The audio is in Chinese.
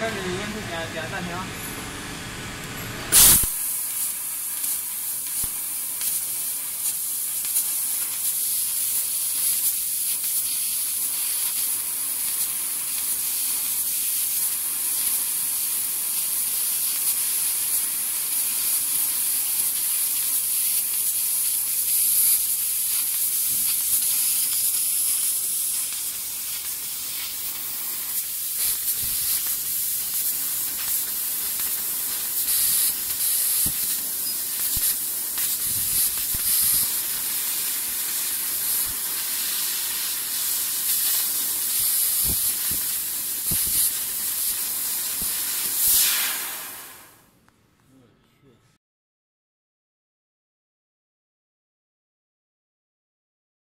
这里温度点暂停。